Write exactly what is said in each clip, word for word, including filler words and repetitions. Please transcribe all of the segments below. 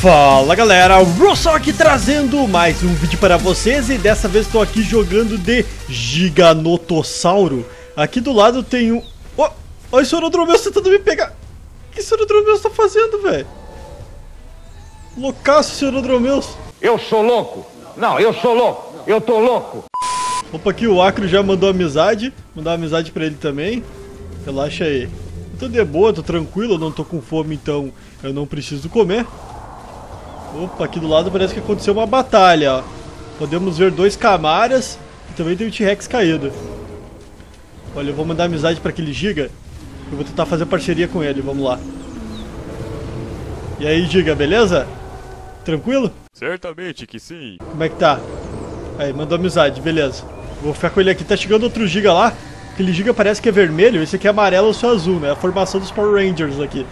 Fala galera, o Russell aqui trazendo mais um vídeo para vocês e dessa vez estou aqui jogando de Giganotossauro. Aqui do lado tem um... Oh, olha o Sorodromeus tentando me pegar. O que o Sorodromeus está fazendo, velho? Loucaço, Sorodromeus. Eu sou louco. Não, eu sou louco. Eu tô louco. Opa, aqui o Acro já mandou amizade. Mandar amizade para ele também. Relaxa aí. Eu tô de boa, tô tranquilo, eu não tô com fome, então eu não preciso comer. Opa, aqui do lado parece que aconteceu uma batalha, ó. Podemos ver dois Camaras e também tem um T-Rex caído. Olha, eu vou mandar amizade para aquele Giga. Eu vou tentar fazer parceria com ele, vamos lá. E aí, Giga, beleza? Tranquilo? Certamente que sim. Como é que tá? Aí, mandou amizade, beleza. Vou ficar com ele aqui, tá chegando outro Giga lá. Aquele Giga parece que é vermelho, esse aqui é amarelo ou só azul, né? A formação dos Power Rangers aqui.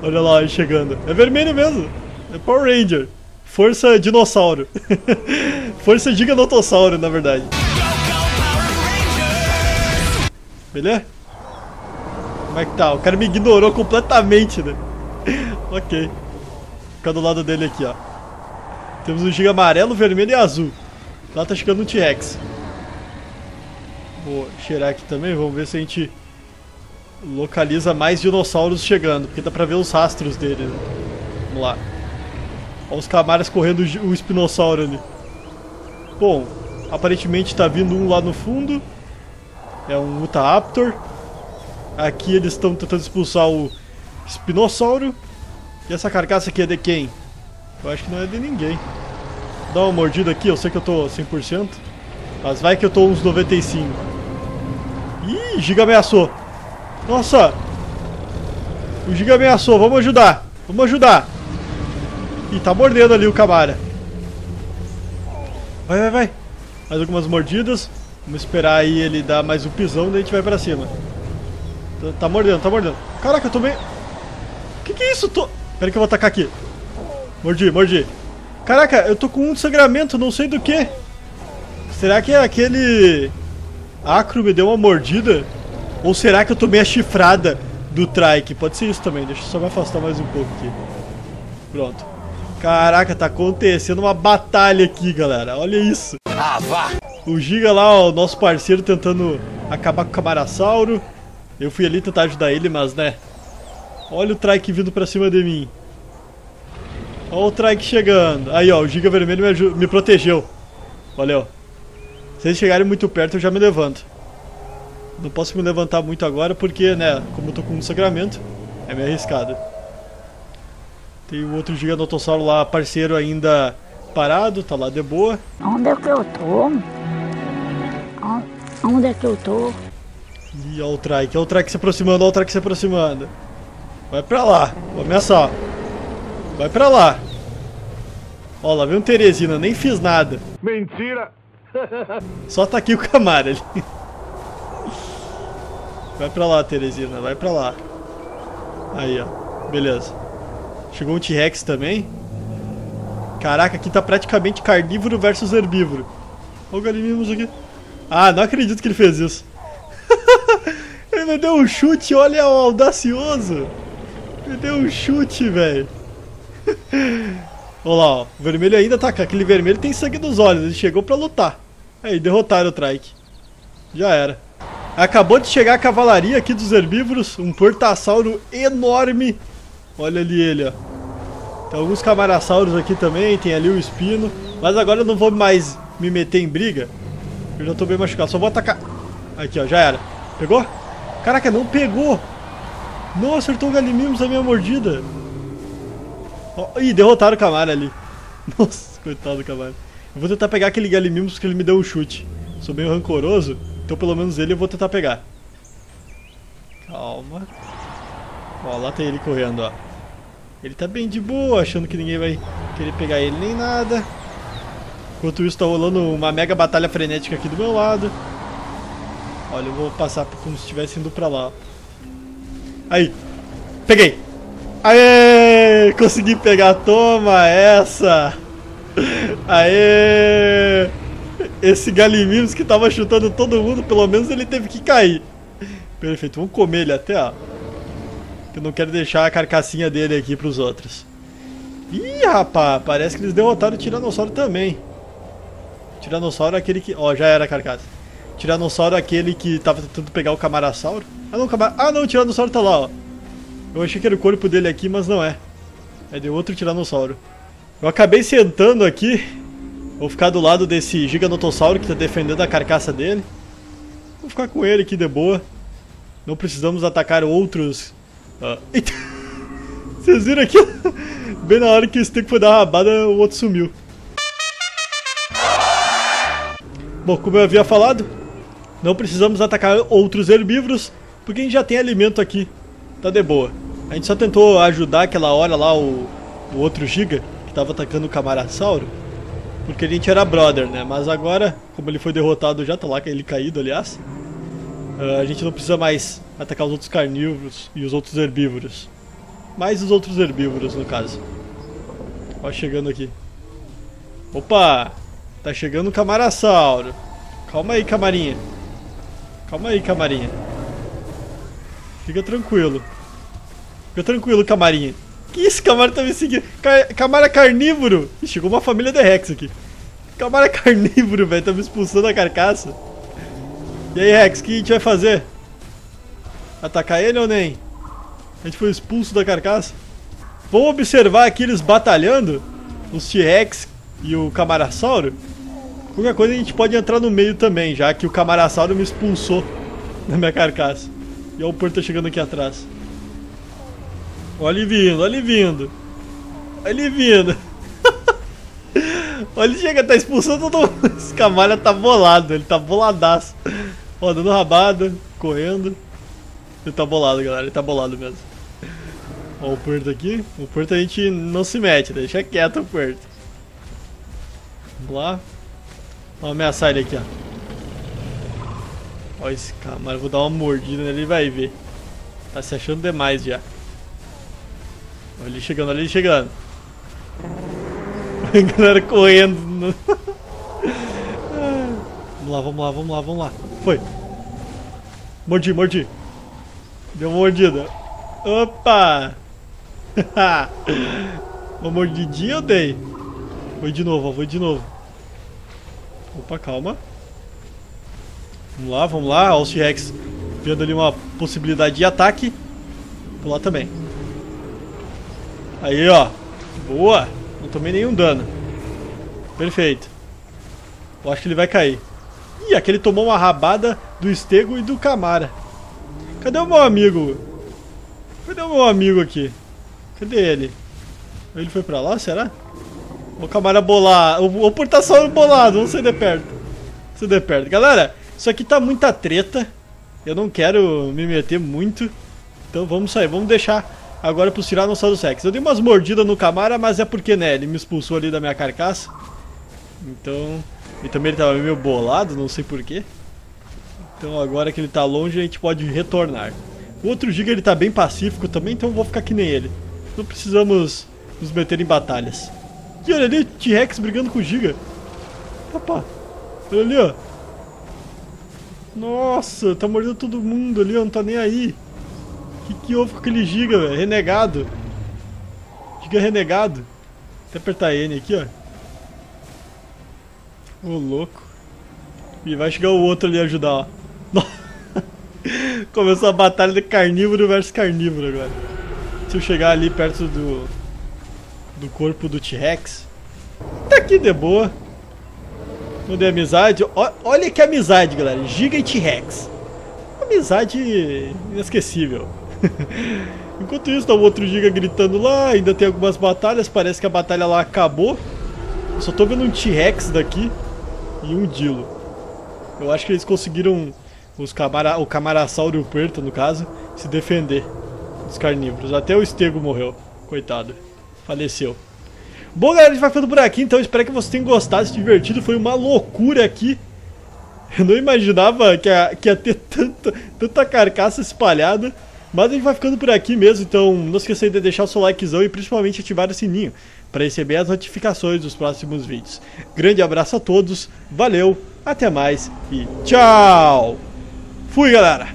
Olha lá, ele chegando. É vermelho mesmo. É Power Ranger. Força dinossauro. Força Giganotossauro, na verdade. Go, go, Power Rangers! Beleza? Como é que tá? O cara me ignorou completamente, né? Ok. Vou ficar do lado dele aqui, ó. Temos um Giga amarelo, vermelho e azul. Lá tá chegando um T-Rex. Vou cheirar aqui também, vamos ver se a gente... localiza mais dinossauros chegando, porque dá pra ver os rastros dele, né? Vamos lá. Olha os Camaras correndo o espinossauro ali. Bom, aparentemente tá vindo um lá no fundo. É um Utahraptor. Aqui eles estão tentando expulsar o espinossauro. E essa carcaça aqui é de quem? Eu acho que não é de ninguém. Dá uma mordida aqui, eu sei que eu tô cem por cento. Mas vai que eu tô uns noventa e cinco por cento. Ih, Giga ameaçou. Nossa! O Giga ameaçou, vamos ajudar! Vamos ajudar! Ih, tá mordendo ali o Camara. Vai, vai, vai! Mais algumas mordidas. Vamos esperar aí ele dar mais um pisão, daí a gente vai pra cima. Tá, tá mordendo, tá mordendo. Caraca, eu tomei... Que que é isso? Tô... Pera que eu vou atacar aqui. Mordi, mordi. Caraca, eu tô com um sangramento, não sei do que. Será que é aquele... Acro me deu uma mordida? Ou será que eu tomei a chifrada do trike? Pode ser isso também, deixa eu só me afastar mais um pouco aqui. Pronto. Caraca, tá acontecendo uma batalha aqui, galera. Olha isso. Ah, vá! O Giga lá, ó, o nosso parceiro tentando acabar com o Camarasauro. Eu fui ali tentar ajudar ele, mas né. Olha o trike vindo pra cima de mim. Olha o trike chegando. Aí, ó, o Giga vermelho me, me protegeu. Valeu. Se eles chegarem muito perto, eu já me levanto. Não posso me levantar muito agora porque, né, como eu tô com um sangramento, é meio arriscado. Tem um outro Giganotossauro lá, parceiro, ainda parado, tá lá de boa. Onde é que eu tô? Onde é que eu tô? Ih, olha o trike, olha o trike se aproximando, olha o trike se aproximando. Vai pra lá, vou ameaçar. Vai pra lá. Ó, lá vem um Teresina, nem fiz nada. Mentira! Só tá aqui o Camara ali. Vai pra lá, Teresina, vai pra lá. Aí, ó, beleza. Chegou um T-Rex também. Caraca, aqui tá praticamente carnívoro versus herbívoro. Olha o Gallimimus aqui. Ah, não acredito que ele fez isso. Ele me deu um chute, olha o audacioso. Me deu um chute, velho. Olha lá, ó, o vermelho ainda tá cá. Aquele vermelho tem sangue nos olhos, ele chegou pra lutar. Aí, derrotaram o trike. Já era. Acabou de chegar a cavalaria aqui dos herbívoros, um puertasauro enorme. Olha ali ele, ó. Tem alguns camarassauros aqui também, tem ali o espino. Mas agora eu não vou mais me meter em briga. Eu já tô bem machucado, só vou atacar. Aqui, ó, já era. Pegou? Caraca, não pegou. Não acertou o Gallimimus na minha mordida. Oh, ih, derrotaram o Camara ali. Nossa, coitado do Camara. Eu vou tentar pegar aquele Gallimimus porque ele me deu um chute. Sou meio rancoroso. Então pelo menos ele eu vou tentar pegar. Calma. Ó, lá tem ele correndo, ó. Ele tá bem de boa, achando que ninguém vai querer pegar ele nem nada. Enquanto isso tá rolando uma mega batalha frenética aqui do meu lado. Olha, eu vou passar como se estivesse indo pra lá. Aí. Peguei. Aê! Consegui pegar. Toma essa. Aê! Esse Gallimimus que tava chutando todo mundo, pelo menos ele teve que cair. Perfeito, vamos comer ele até, ó. Eu não quero deixar a carcassinha dele aqui pros outros. Ih, rapaz, parece que eles derrotaram o Tiranossauro também. Tiranossauro é aquele que... Ó, oh, já era a carcaça. Tiranossauro é aquele que tava tentando pegar o Camarasauro. Ah, não, Camara... ah, não, o Tiranossauro tá lá, ó. Eu achei que era o corpo dele aqui, mas não é. É de outro Tiranossauro. Eu acabei sentando aqui. Vou ficar do lado desse Giganotossauro que tá defendendo a carcaça dele. Vou ficar com ele aqui de boa. Não precisamos atacar outros... Ah. Eita! Vocês viram aqui? Bem na hora que esse tempo foi dar uma rabada, o outro sumiu. Bom, como eu havia falado, não precisamos atacar outros herbívoros, porque a gente já tem alimento aqui. Tá de boa. A gente só tentou ajudar aquela hora lá o, o outro giga, que tava atacando o Camarasauro, porque a gente era brother, né? Mas agora, como ele foi derrotado já, tá lá ele caído, aliás, a gente não precisa mais atacar os outros carnívoros e os outros herbívoros. Mais os outros herbívoros, no caso. Ó, chegando aqui. Opa! Tá chegando o Camarasauro. Calma aí, camarinha. Calma aí, camarinha. Fica tranquilo. Fica tranquilo, camarinha. Que isso, Camara tá me seguindo? Camara carnívoro! Ih, chegou uma família de Rex aqui. Camara carnívoro, velho. Tá me expulsando a carcaça. E aí, Rex, o que a gente vai fazer? Atacar ele ou nem? A gente foi expulso da carcaça. Vamos observar aqui eles batalhando. Os T-Rex e o Camarasauro. Qualquer coisa a gente pode entrar no meio também, já que o Camarasauro me expulsou da minha carcaça. E olha o Puerta chegando aqui atrás. Olha ele vindo, olha ele vindo. Olha ele vindo. Olha ele chega, tá expulsando todo mundo. Esse Camara tá bolado, ele tá boladaço. Ó, dando rabada, correndo. Ele tá bolado, galera, ele tá bolado mesmo. Ó o Puerta aqui. O Puerta a gente não se mete, né? Deixa quieto o Puerta. Vamos lá. Vamos ameaçar ele aqui, ó. Ó esse Camara, eu vou dar uma mordida nele, ele vai ver. Tá se achando demais já. Olha ele chegando, olha ele chegando. A galera correndo. No... Vamos lá, vamos lá, vamos lá, vamos lá. Foi. Mordi, mordi. Deu uma mordida. Opa! Uma mordidinha eu dei. Vou de novo, ó, vou de novo. Opa, calma. Vamos lá, vamos lá. Ó, os T-Rex vendo ali uma possibilidade de ataque. Vou lá também. Aí, ó. Boa! Não tomei nenhum dano. Perfeito. Eu acho que ele vai cair. Ih, aquele tomou uma rabada do Estego e do Camara. Cadê o meu amigo? Cadê o meu amigo aqui? Cadê ele? Ele foi pra lá, será? O Camara bolado. O Puertasaurus bolado. Vamos sair de perto. Vamos sair de perto. Galera, isso aqui tá muita treta. Eu não quero me meter muito. Então vamos sair. Vamos deixar agora pros Tyrannosaurus Rex. Eu dei umas mordidas no Camara, mas é porque, né? Ele me expulsou ali da minha carcaça. Então... E também ele tava meio bolado, não sei porquê. Então agora que ele tá longe, a gente pode retornar. O outro giga, ele tá bem pacífico também, então eu vou ficar que nem ele. Não precisamos nos meter em batalhas. E olha ali o T-Rex brigando com o giga. Opa, olha ali, ó. Nossa, tá mordendo todo mundo ali, ó, não tá nem aí. Que que houve com aquele giga, velho? Renegado. Giga renegado. Até apertar N aqui, ó. Ô, louco. E vai chegar o outro ali ajudar, ó. Começou a batalha de carnívoro versus carnívoro agora. Se eu chegar ali perto do do corpo do T-Rex, tá aqui de boa. Não dei amizade. O, olha que amizade, galera. Giga e T-Rex. Amizade inesquecível. Enquanto isso, tá o outro giga gritando lá. Ainda tem algumas batalhas. Parece que a batalha lá acabou. Eu só tô vendo um T-Rex daqui e um Dilo. Eu acho que eles conseguiram... Os camara, o Camarasauro e o Puerta, no caso, se defender dos carnívoros. Até o Estego morreu. Coitado. Faleceu. Bom, galera, a gente vai ficando por aqui, então. Espero que vocês tenham gostado, se divertido. Foi uma loucura aqui. Eu não imaginava que ia, que ia ter tanta, tanta carcaça espalhada. Mas a gente vai ficando por aqui mesmo, então não esqueça de deixar o seu likezão e principalmente ativar o sininho para receber as notificações dos próximos vídeos. Grande abraço a todos, valeu, até mais e tchau! Fui, galera!